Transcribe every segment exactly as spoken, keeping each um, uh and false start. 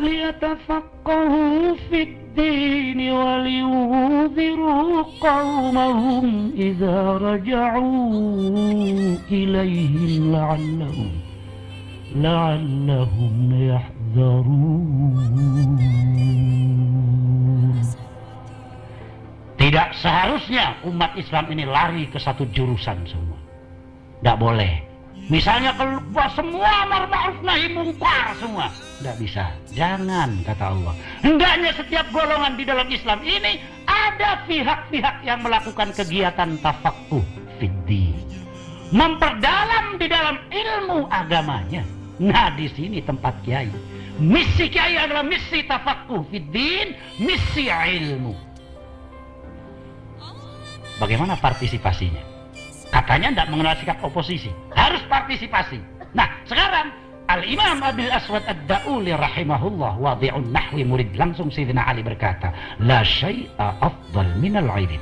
ليتفقهوا في الدين ولينذروا قومهم إذا رجعوا إليهم لعلهم لعلهم يحذرون. Tidak seharusnya umat Islam ini lari ke satu jurusan semua. Tidak boleh. Misalnya keluar semua amar ma'ruf nahi mungkar semua, tidak bisa. Jangan, kata Allah. Hendaknya setiap golongan di dalam Islam ini ada pihak-pihak yang melakukan kegiatan tafaqquh fiddin, memperdalam di dalam ilmu agamanya. Nah, di sini tempat kiai. Misi kiai adalah misi tafaqquh fiddin, misi ilmu. Bagaimana partisipasinya? Katanya tidak mengenal sikap oposisi, harus partisipasi. Nah, sekarang Al-Imam Abil Aswad Ad-Da'uli rahimahullah wadi'un nahwi murid langsung Sayyidina Ali berkata, la syai'a afdal minal ilm,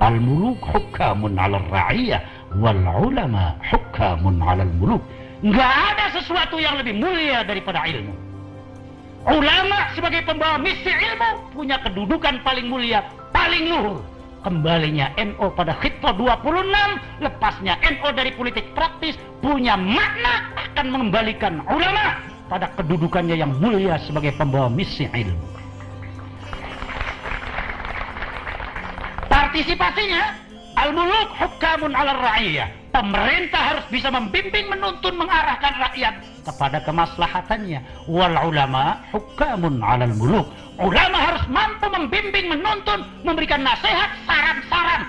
al-muluk hukamun ala ra'iyah wal ulama hukamun ala al-muluk. Nggak ada sesuatu yang lebih mulia daripada ilmu. Ulama sebagai pembawa misi ilmu punya kedudukan paling mulia, paling luhur. Kembalinya N O pada Khitah dua puluh enam, lepasnya N O dari politik praktis punya makna akan mengembalikan ulama pada kedudukannya yang mulia sebagai pembawa misi ilmu. Partisipasinya al-muluk hukamun ala ra'iyah. Pemerintah harus bisa membimbing, menuntun, mengarahkan rakyat kepada kemaslahatannya. Wal ulama hukamun alal muluk. Ulama harus mampu membimbing, menuntun, memberikan nasihat, saran-saran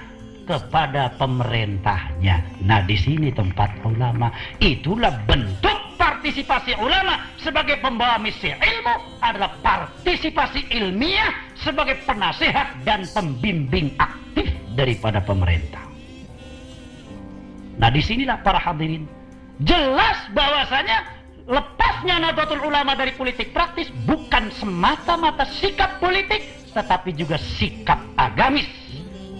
kepada pemerintahnya. Nah, di sini tempat ulama. Itulah bentuk partisipasi ulama sebagai pembawa misi ilmu, adalah partisipasi ilmiah sebagai penasihat dan pembimbing aktif daripada pemerintah. Nah, disinilah para hadirin jelas bahwasanya lepasnya Nahdlatul Ulama dari politik praktis bukan semata-mata sikap politik, tetapi juga sikap agamis.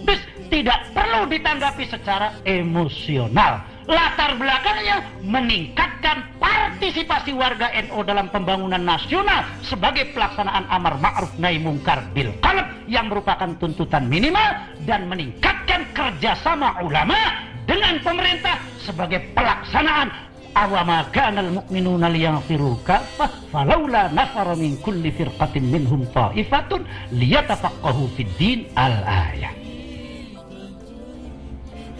Terus tidak perlu ditanggapi secara emosional. Latar belakangnya meningkatkan partisipasi warga N U dalam pembangunan nasional sebagai pelaksanaan amar ma'ruf nahi mungkar bil qalb yang merupakan tuntutan minimal, dan meningkatkan kerjasama ulama dengan pemerintah sebagai pelaksanaan awama kanal mu'minuna liyaghfiru kaffah falaula nafara min kulli firqatin minhum ta'ifatun liyatafaqahu fid din al-ayah.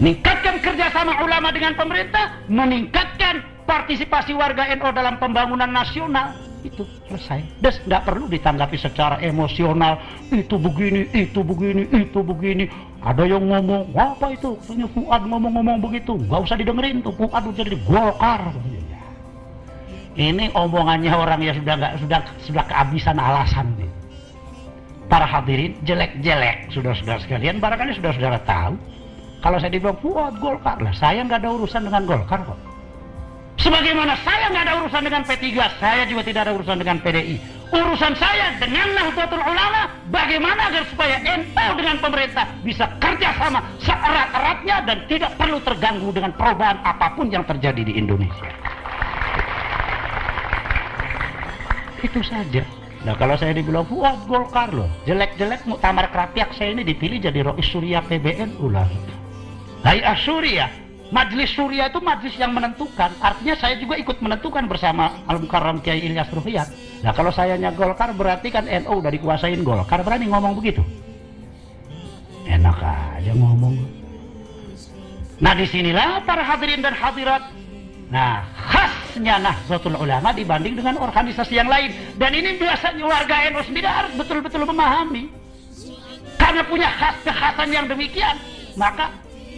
Meningkatkan kerjasama ulama dengan pemerintah, meningkatkan partisipasi warga N U dalam pembangunan nasional. Itu selesai. Das tidak perlu ditanggapi secara emosional. Itu begini, itu begini, itu begini. Ada yang ngomong, apa itu? Fu'ad ngomong-ngomong begitu. Gak usah didengerin tuh. Fu'ad udah jadi Golkar. Ini omongannya orang yang sudah nggak sudah sudah kehabisan alasan. Para hadirin, jelek-jelek, saudara-saudara sekalian, barangkali saudara-saudara tahu. Kalau saya dibilang Fu'ad Golkar lah, saya nggak ada urusan dengan Golkar kok. Sebagaimana saya nggak ada urusan dengan P tiga, saya juga tidak ada urusan dengan P D I. Urusan saya dengan Nahdlatul Ulama, bagaimana agar supaya N U dengan pemerintah bisa kerjasama seerat-eratnya dan tidak perlu terganggu dengan perubahan apapun yang terjadi di Indonesia. Itu saja. Nah, kalau saya dibilang, wah Golkar loh, jelek-jelek Muktamar Krapyak saya ini dipilih jadi Rais Syuriah P B N U lah. Rais Syuriah. Majlis Syura itu majlis yang menentukan. Artinya saya juga ikut menentukan bersama Al-Mukarram Kiai Ilyas Rofiat. Nah, kalau sayanya Golkar berarti kan N U udah dikuasain Golkar. Berani ngomong begitu? Enak aja ngomong. Nah, disinilah para hadirin dan hadirat. Nah, khasnya Nahdlatul Ulama dibanding dengan organisasi yang lain. Dan ini biasanya warga N U sendiri harus betul-betul memahami. Karena punya khas-kekhasan yang demikian, maka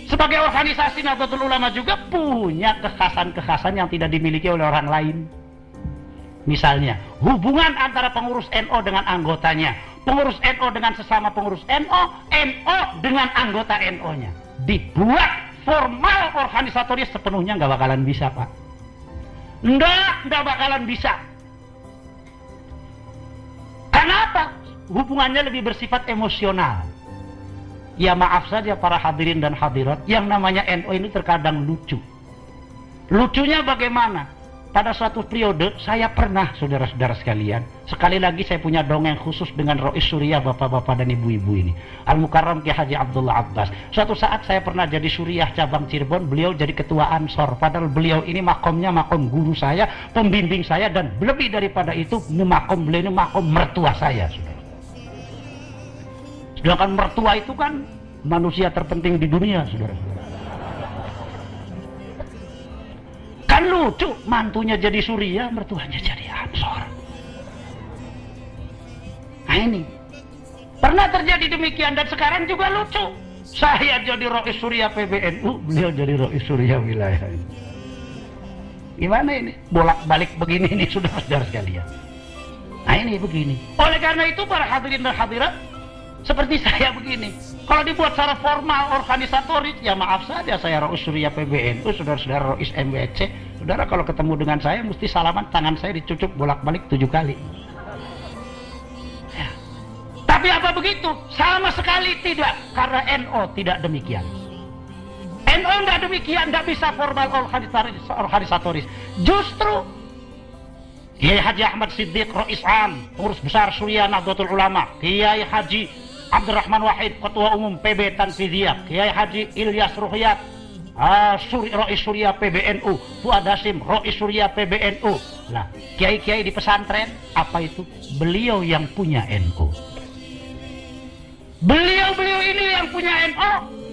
sebagai organisasi Nahdlatul Ulama juga punya kekhasan-kekhasan yang tidak dimiliki oleh orang lain. Misalnya, hubungan antara pengurus N U dengan anggotanya, pengurus N U dengan sesama pengurus N U, N U dengan anggota N U-nya. Dibuat formal organisatoris sepenuhnya nggak bakalan bisa, Pak. Nggak, nggak bakalan bisa. Kenapa? Hubungannya lebih bersifat emosional. Ya maaf saja para hadirin dan hadirat, yang namanya N U ini terkadang lucu. Lucunya bagaimana? Pada suatu periode saya pernah, saudara-saudara sekalian, sekali lagi saya punya dongeng khusus dengan Rais Syuriah, bapak-bapak dan ibu-ibu ini, Al-Mukarram Kihaji Abdullah Abbas. Suatu saat saya pernah jadi Syuriah cabang Cirebon, beliau jadi ketua Ansor. Padahal beliau ini makomnya makom guru saya, pembimbing saya, dan lebih daripada itu, ini makom beliau ini makom mertua saya, saudara. Sedangkan mertua itu kan manusia terpenting di dunia, saudara-saudara. Kan lucu, mantunya jadi Syuriah, mertuanya jadi Ansor. Nah ini, pernah terjadi demikian dan sekarang juga lucu. Saya jadi Rais Syuriah P B N U, beliau jadi Rais Syuriah wilayah ini. Gimana ini? Bolak-balik begini nih, saudara-saudara sekalian. Nah ini begini. Oleh karena itu para hadirin dan hadirat, seperti saya begini, kalau dibuat secara formal, organisatoris, ya maaf saja saya Rais Syuriah P B N U, saudara-saudara Rais M W C. Saudara kalau ketemu dengan saya, mesti salaman, tangan saya dicucuk bolak-balik tujuh kali. Ya. Tapi apa begitu? Sama sekali tidak, karena N O tidak demikian. N O tidak demikian, tidak bisa formal organisatoris. Justru, Kiai Haji Ahmad Siddiq, Rais Am, Pengurus Besar Syuriah Nahdlatul Ulama, Kiai Haji Abdurrahman Wahid, Ketua Umum P B Tanfidziyah, Kiai Haji Ilyas Rofiat, ah, Rais Syuriah P B N U, Fu'ad Hasyim, Rais Syuriah P B N U. Nah, kiai-kiai di pesantren, apa itu? Beliau yang punya N U. Beliau-beliau ini yang punya N U.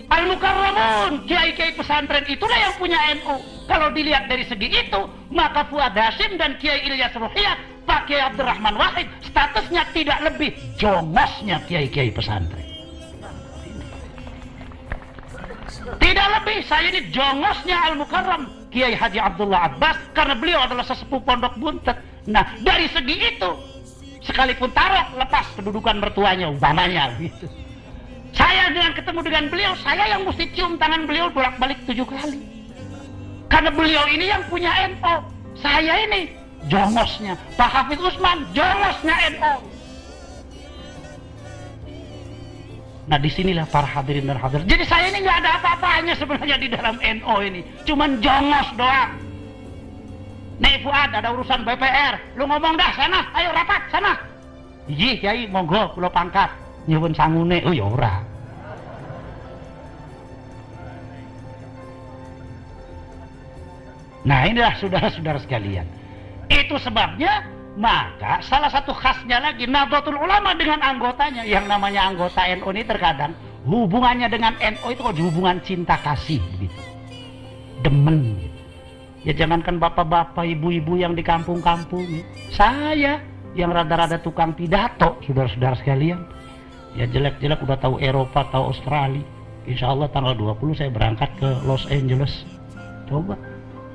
Al-Mukarramun, kiai-kiai pesantren itulah yang punya N U. Kalau dilihat dari segi itu, maka Fu'ad Hasyim dan Kiai Ilyas Rofiat, Pak Kiai Abdurrahman Wahid, statusnya tidak lebih jongosnya kiai-kiai pesantren. Tidak lebih, saya ini jongosnya Al-Mukarram Kiai Haji Abdullah Abbas, karena beliau adalah sesepuh pondok buntet. Nah, dari segi itu, sekalipun taruh lepas kedudukan mertuanya, umpamanya gitu. Saya dengan ketemu dengan beliau, saya yang mesti cium tangan beliau bolak-balik tujuh kali. Karena beliau ini yang punya N O, saya ini jongosnya. Pak Hafidh Usman jongosnya N O. Nah disinilah para hadirin dan hadirat. Jadi saya ini nggak ada apa-apanya sebenarnya di dalam N O ini, cuman jongos doang. Nih Fuad, ada urusan B P R, lu ngomong dah sana, ayo rapat sana. Iji kiai monggo kula pangkat nyuwun sangune. Oh ya ora. Nah inilah saudara-saudara sekalian. Itu sebabnya, maka salah satu khasnya lagi Nahdlatul Ulama dengan anggotanya, yang namanya anggota N U ini terkadang hubungannya dengan N U itu kalau hubungan cinta kasih gitu. Demen gitu. Ya jangankan bapak-bapak, ibu-ibu yang di kampung-kampung gitu. Saya yang rada-rada tukang pidato, saudara-saudara sekalian, ya jelek-jelek udah tahu Eropa, tahu Australia. Insya Allah tanggal dua puluh saya berangkat ke Los Angeles. Coba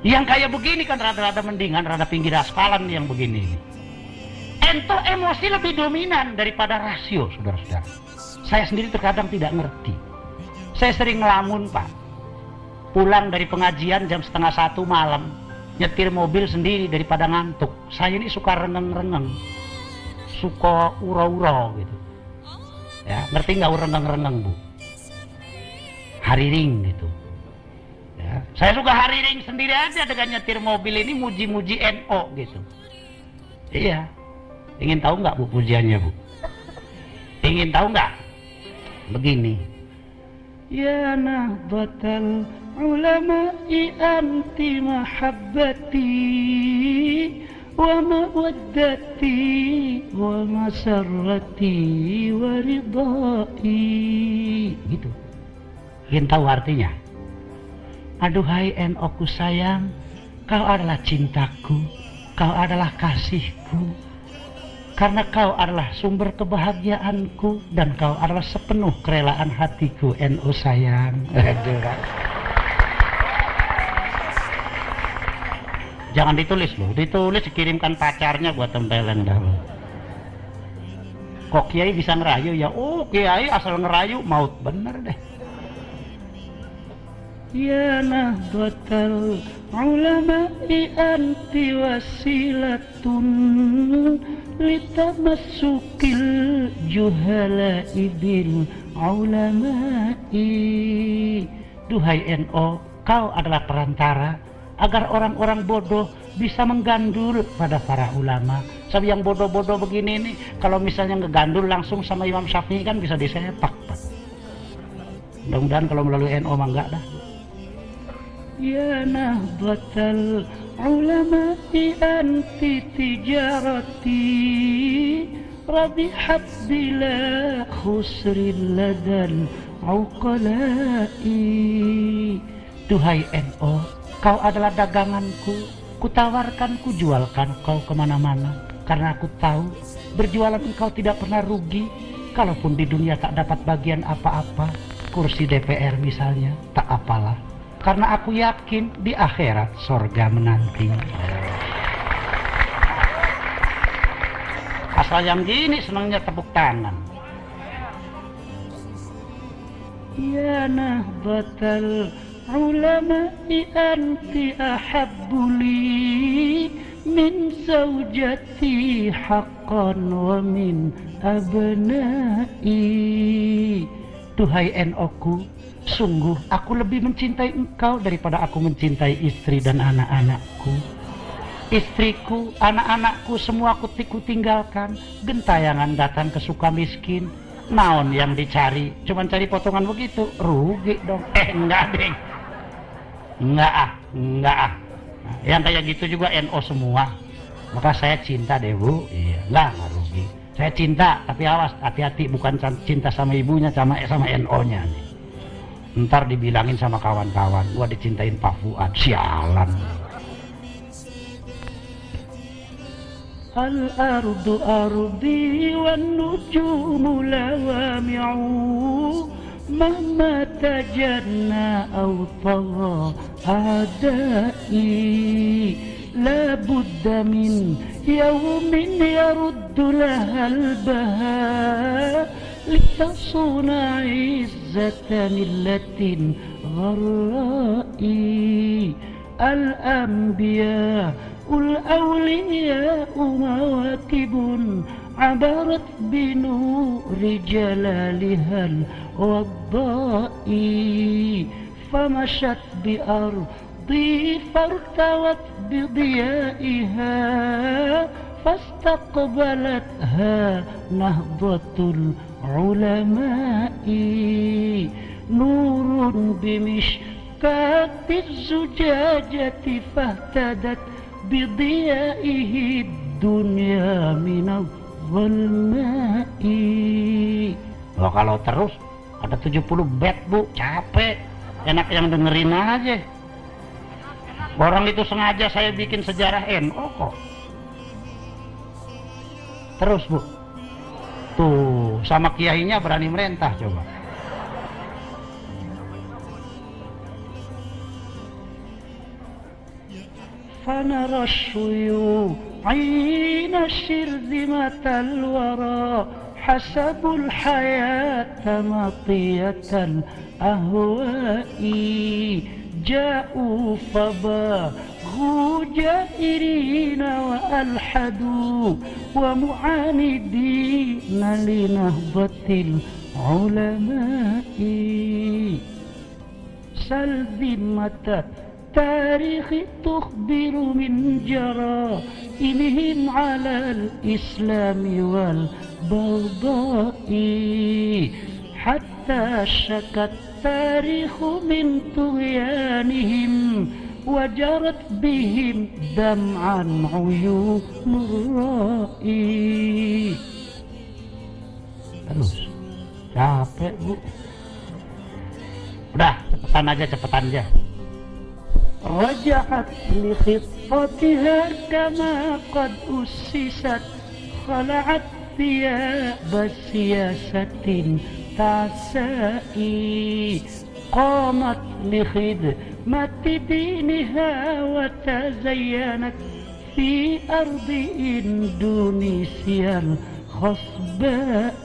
yang kayak begini kan rada-rada mendingan, rada pinggir aspalan yang begini. Ento emosi lebih dominan daripada rasio, saudara-saudara. Saya sendiri terkadang tidak ngerti. Saya sering ngelamun, Pak. Pulang dari pengajian jam setengah satu malam, nyetir mobil sendiri daripada ngantuk. Saya ini suka rengeng-rengeng, suka uro-uro gitu. Ya, ngerti nggak rengeng-rengeng, Bu? Hariring gitu. Saya suka hariring sendiri aja dengan nyetir mobil ini, muji-muji N O gitu. Iya. Ingin tahu nggak, Bu, pujiannya, Bu? Ingin tahu nggak? Begini. Ya Nahdlatul Ulama'i anti mahabbati wa mawaddati wa masarrati wa ridai. Gitu. Ingin tahu artinya? Aduhai N O-ku sayang, kau adalah cintaku, kau adalah kasihku, karena kau adalah sumber kebahagiaanku, dan kau adalah sepenuh kerelaan hatiku, N O sayang. Jangan ditulis loh, ditulis dikirimkan pacarnya buat tempelan dahulu. Kok kiai bisa ngerayu ya? Oh kiai asal ngerayu, maut bener deh. Ya Nahdlatul Ulama'i anti wasilatun litamasukil juhala'i bil ulama'i. Duhai N O, kau adalah perantara agar orang-orang bodoh bisa menggandul pada para ulama. Sebab yang bodoh-bodoh begini nih, kalau misalnya ngegandul langsung sama Imam Syafi'i kan bisa disepak. Mudah-mudahan kalau melalui N O mah enggak dah. Ya Nahdlatul Ulama anti tijarati rabihat bila khusrin ladan uqalai. Duhai N O, kau adalah daganganku, kutawarkan, kujualkan kau kemana-mana, karena aku tahu berjualan engkau tidak pernah rugi. Kalaupun di dunia tak dapat bagian apa-apa, kursi D P R misalnya, tak apalah, karena aku yakin di akhirat sorga menanti. Asal yang gini senangnya tepuk tangan. Ya Nahdlatul Ulama anti ahabbuli min zaujati haqqan wa min abnai. Duhai N O-ku, sungguh aku lebih mencintai engkau daripada aku mencintai istri dan anak-anakku. Istriku, anak-anakku semua ku tinggalkan. Gentayangan datang ke Sukamiskin, naon yang dicari? Cuman cari potongan begitu, rugi dong. Eh enggak deh, enggak ah, enggak ah. Yang kayak gitu juga N O semua. Maka saya cinta deh bu, iya, enggak, enggak rugi. Saya cinta, tapi awas, hati-hati, bukan cinta sama ibunya, sama sama N O-nya. Ntar dibilangin sama kawan-kawan, gua dicintain Pak Fu'ad, sialan. Al-ardu ardi wan nujumu lawami'u mamma tajanna awtara adai. لا بد من يوم يرد لها البهاء لتصون عزة ملة غرائي الأنبياء الأولياء مواكب عبرت بنور جلالها الوضائي فمشت بأرض فارتوت بضيائها فاستقبلتها نهضة العلماء نور بمشكاة الزجاجة فاهتدت بضيائه الدنيا من الظلماء. Wah, kalau terus ada tujuh puluh bed bu, capek, enak yang dengerin aja. Orang itu sengaja saya bikin sejarah N O kok. Terus bu, tuh sama kiainya berani merentah coba. Fana rasyu aina shirzimatal wara hasabul hayata matiyatan ahwa'i. جاءوا فباغوا جائرين وألحدوا ومعاندين لنهضة العلماء سل ذمة التاريخ تخبر من جرائمهم على الإسلام والبغضاء حتى شكت التاريخ من طغيانهم وجرت بهم دمعا عيون الرائي. Terus capek bu, udah cepetan aja cepetan aja. رجعت لخطتها كما قد أسست خلعت ثياب سياسة تعسائي قامت لخدمة دينها وتزينت في أرض إندونيسيا الخصباء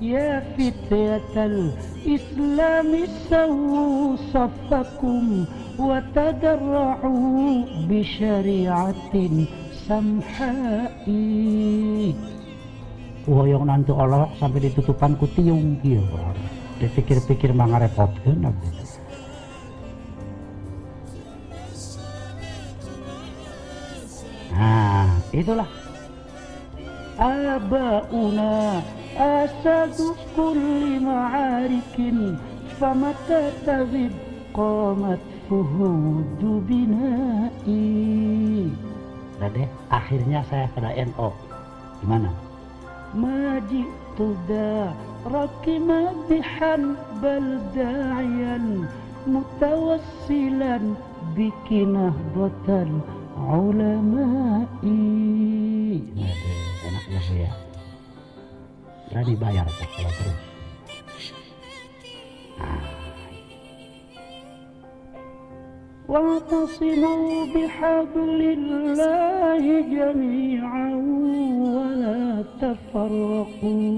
يا فتية الإسلام سووا صفكم وتدرعوا بشريعة سمحاء. Woyong nanti olok sampai ditutupan ku tiung kieu. Dipikir-pikir mah ngarepotkeun. Itulah abauna asadu kulli ma'arikin famata tabib qamat fuhudu bina'i. Deh, akhirnya saya kena N O. Gimana? Majitu da rakima bihan baldayan mutawassilan bikinah botan ulama'i. Enaknya saya berani bayar tak kalau terus. واعتصموا بحبل الله جميعا ولا تفرقوا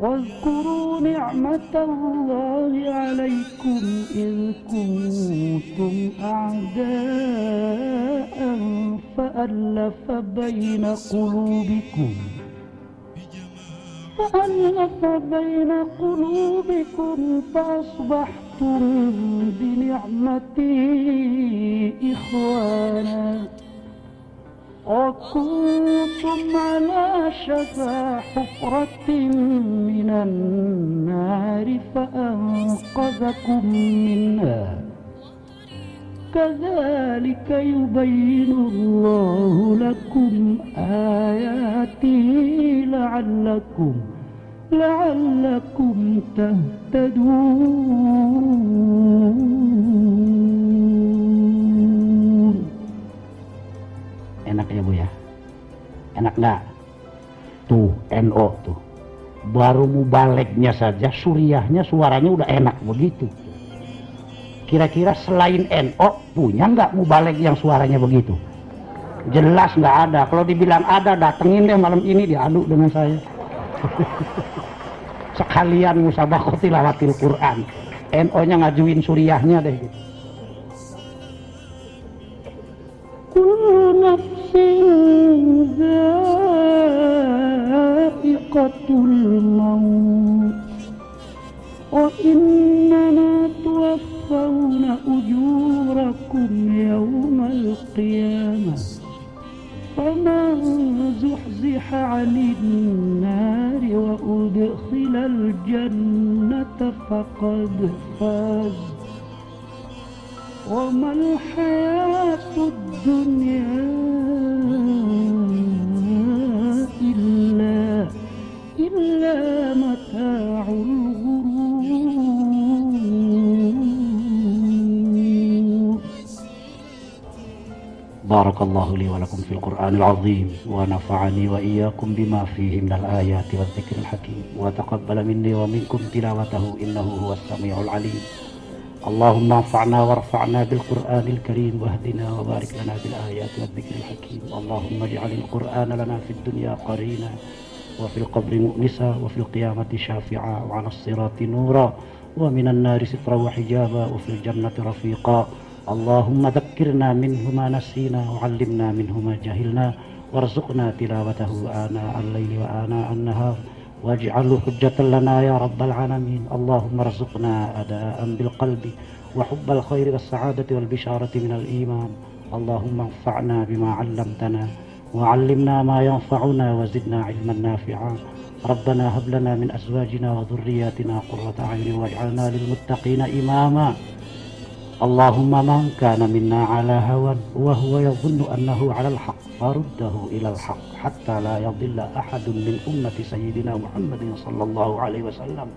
واذكروا نعمة الله عليكم إذ كنتم أعداء فألف بين قلوبكم فألف بين قلوبكم فأصبحتم بنعمتي إخوانا وكنتم على شفا حفرة من النار فأنقذكم منها كذلك يبين الله لكم آياته لعلكم لعلكم تهتدون. Enak ya Bu ya? Enak nggak? Tuh N O tuh. Baru mubaleknya saja Syuriahnya suaranya udah enak begitu. Kira-kira selain N O punya nggak mubalek yang suaranya begitu? Jelas nggak ada. Kalau dibilang ada, datengin deh malam ini, diadu dengan saya. Sekalian musabaqah tilawatil Quran, N O-nya ngajuin Syuriahnya deh. Kullu nafsin dha'iqatul maut wa innana tuwaffawna ujurakum yawmal qiyamah فمن زحزح عن النار وأدخل الجنة فقد فاز وما الحياة الدنيا إلا إلا متاع Barakallahu li wa lakum fil Qur'anil azim wa nafa'ani wa iyyakum bima fihi minal ayati wadh-dhikril hakim wa taqabbala minni wa minkum tilawatahu innahu huwas samiul alim. Allahumma anfa'na warfa'na bil Qur'anil karim wahdina wa barik lana bil ayati wadh-dhikril hakim. Allahumma ij'alil Qur'ana lana fid dunya qarina wa fil qabri mu'nisa wa fil qiyamati syafi'a wa 'alas sirati nura wa minan nari sitra wa hijaba wa fil jannati rafiqa. Allahumma dhakkirna minhuma nasina wa 'allimna minhuma jahilna warzuqna tilawatahu ana al-laili wa ana an-nahar waj'alhu hujjatan lana ya rabbal alamin. Allahumma rzuqna adaan bil qalbi wa hubbal khairi was sa'adati wal bisharati minal iman. Allahumma anfa'na bima 'allamtana wa 'allimna ma yanfa'una wa zidna 'ilman nafi'a. Rabbana hab lana min azwajina wa dhurriyyatina qurrata a'yunin waj'alna lil muttaqina imama. Allahumma man kana minna ala hawan wa huwa yadhunnu annahu ala al-haq faruddahu ila al-haq hatta la yadilla ahadun min ummati sayyidina Muhammadin sallallahu alaihi wasallam.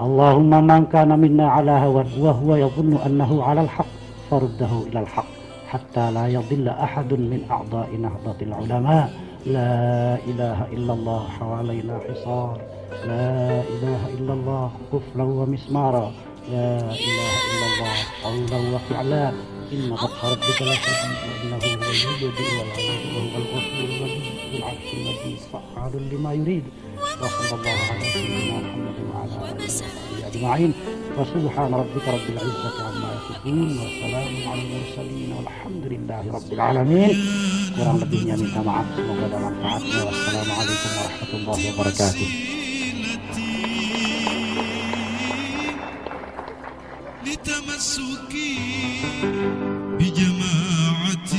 Allahumma man kana minna ala hawan wa huwa yadhunnu annahu ala al-haq faruddahu ila al-haq hatta la yadilla ahadun min a'da'i nahdlatil ulama. La ilaha illallah hawalayna hisar, la ilaha illallah kuflan wa mismara, la ilaha illallah qawlan wa fi'lan, inna qadha rabbika la shadid, innahu huwal yudhi wal yudhi wa huwal ghafurur rahim, al-'arshul majid fa'alun lima yurid, wa sallallahu ala sayyidina Muhammadin wa ala alihi ajma'in, wa subhana rabbika rabbil izzati amma yasifun, wa salamun 'alal mursalin, walhamdulillahi rabbil alamin. Kurang lebihnya minta maaf, semoga ada manfaatnya. Wassalamualaikum warahmatullahi wabarakatuh. تمسكي بجماعة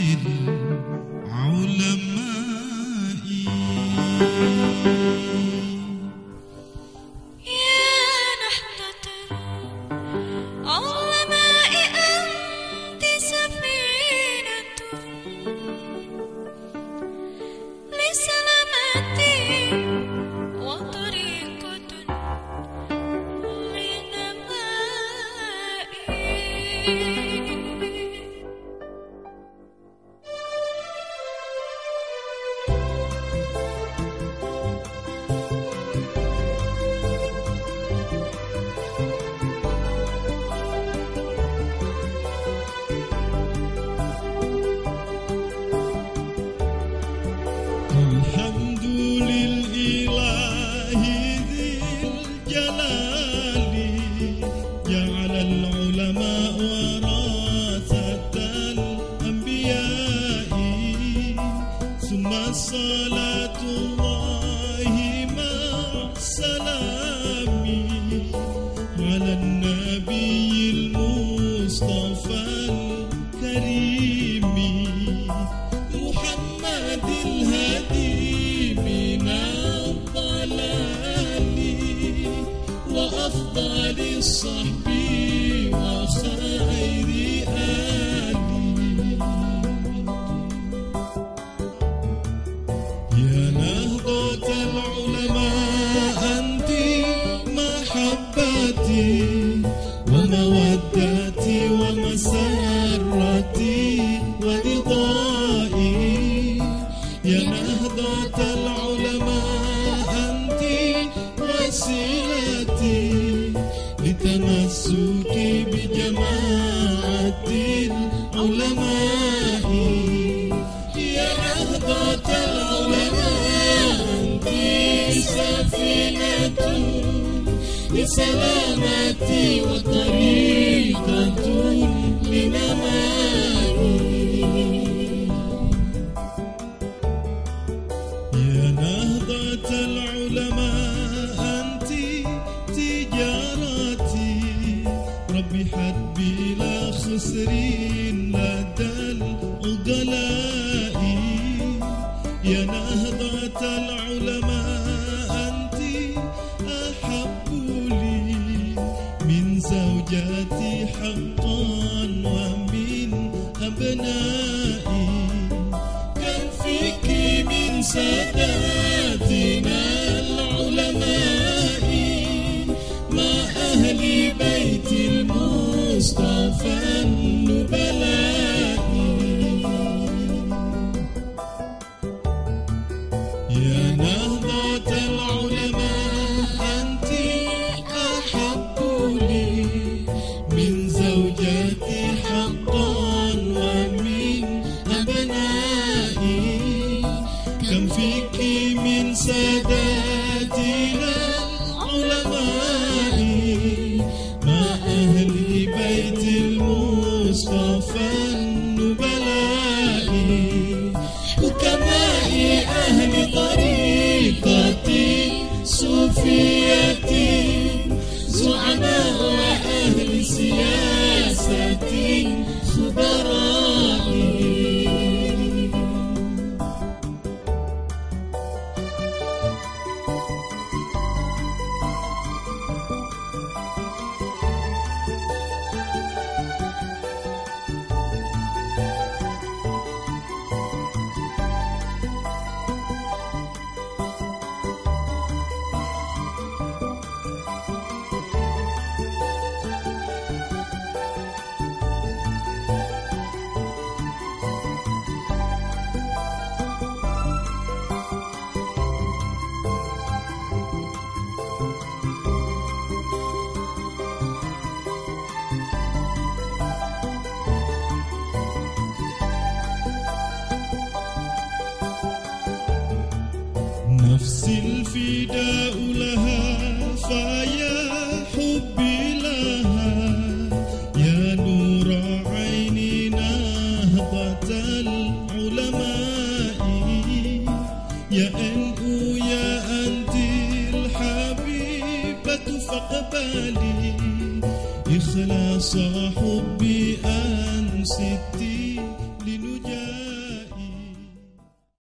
Ikhlas hubbi an sitti